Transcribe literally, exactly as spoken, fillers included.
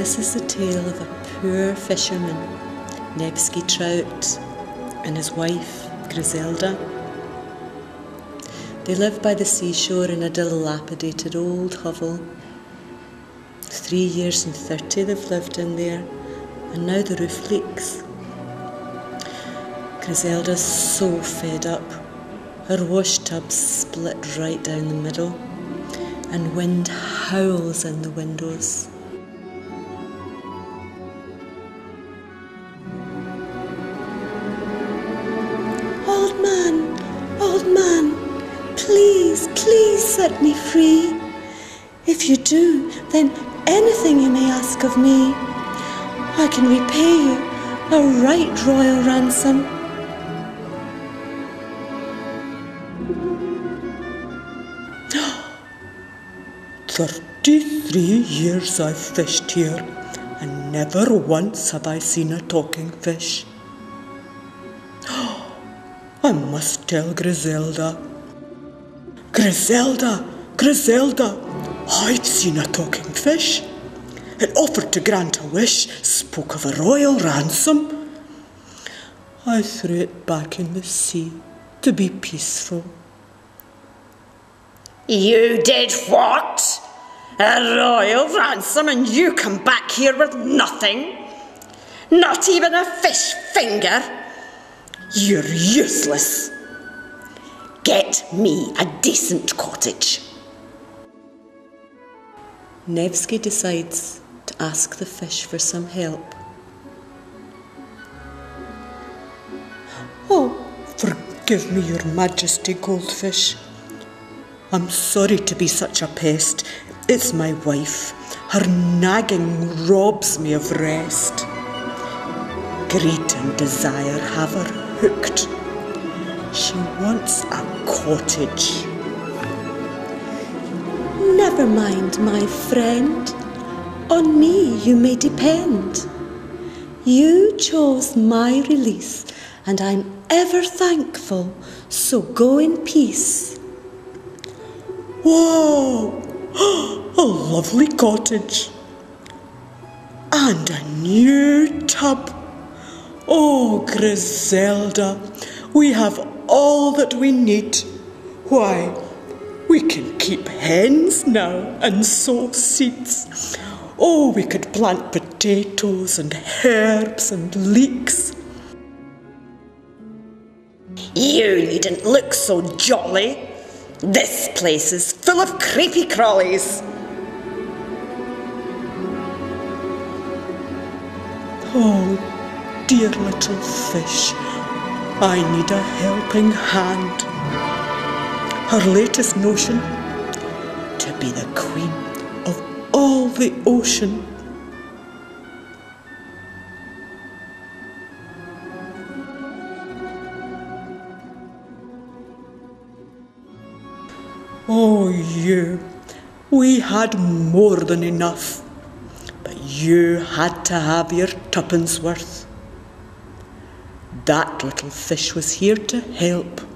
This is the tale of a poor fisherman, Nevsky Trout, and his wife, Griselda. They live by the seashore in a dilapidated old hovel. Three years and thirty they've lived in there, and now the roof leaks. Griselda's so fed up. Her wash tub's split right down the middle, and wind howls in the windows. "Old man, old man, please, please set me free. If you do, then anything you may ask of me, I can repay you a right royal ransom." Thirty-three years I've fished here, and never once have I seen a talking fish. I must tell Griselda. Griselda, Griselda, I've seen a talking fish. It offered to grant a wish, spoke of a royal ransom. I threw it back in the sea to be peaceful. "You did what? A royal ransom, and you come back here with nothing? Not even a fish finger? You're useless. Get me a decent cottage." Nevsky decides to ask the fish for some help. "Oh, forgive me, Your Majesty Goldfish. I'm sorry to be such a pest. It's my wife. Her nagging robs me of rest. Greed and desire have her hooked. She wants a cottage." "Never mind, my friend. On me you may depend. You chose my release, and I'm ever thankful, so go in peace." Whoa! A lovely cottage! And a new tub! Oh, Griselda, we have all that we need. Why, we can keep hens now and sow seeds. Oh, we could plant potatoes and herbs and leeks. "You needn't look so jolly. This place is full of creepy crawlies." Oh, dear little fish, I need a helping hand. Her latest notion, to be the queen of all the ocean. Oh, you, we had more than enough, but you had to have your tuppence worth. That little fish was here to help.